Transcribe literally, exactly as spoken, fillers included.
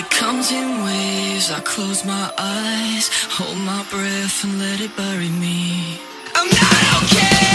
It comes in waves, I close my eyes, hold my breath and let it bury me. I'm not okay.